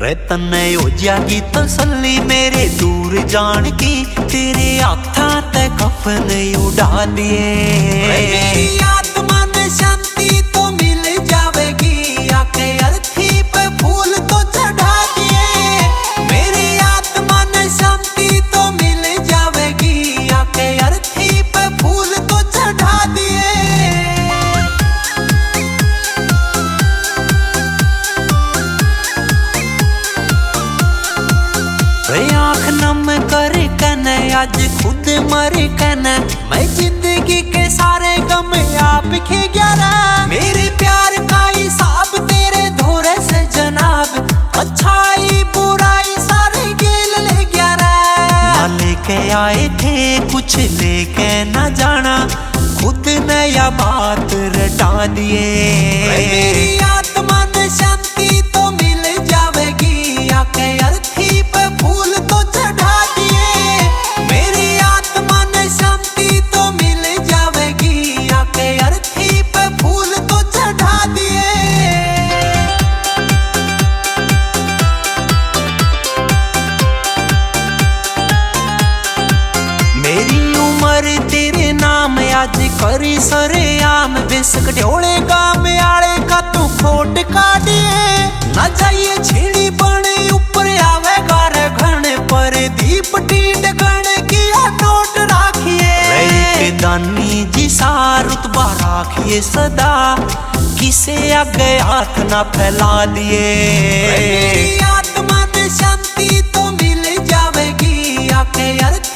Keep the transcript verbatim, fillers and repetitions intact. रे तन्ने हो जागी तसल्ली मेरे दूर जान की, तेरे आखा ते कफन उड़ा दिए। मेरी आत्मा ने शांति तो मिल जावेगी, आके अर्थी पे फूल तो चढ़ा दिए। मेरी आत्मा ने शांति तो मिल जावेगी, आके अर्थी पे फूल तो चढ़ा दिए। आँख नम कर कने आज खुद मर कने, मैं जिंदगी के सारे गम आप खी ग्यारा। मेरे प्यार का हिसाब तेरे धोरे से जनाब, अच्छाई बुराई सारी गेल ले ग्यारा। ना लेके आए थे कुछ लेके न जाना, खुद नया बात रटा दिए। मेरी आत्मा ने शांति तो मिल जावेगी, आके अर्थी पे फूल तो चढ़ा दिए। मेरी आत्मा ने शांति तो मिल जावेगी, आके अर्थी पे फूल तो चढ़ा दिए। मेरी उम्र तेरे नाम आज करी सरेआम, बेसक ढोले गांव आले का तू खोट का दिए। ना जाइए छेड़ी बने ऊपर आवे पर दीप टीड गण की नोट राखिए। रे दानी जी सा रुतबा राखिए सदा, किसे आगे हाथ ना फैला दिए। मेरी आत्मा ने शांति तो मिल जावेगी, आके अर्थ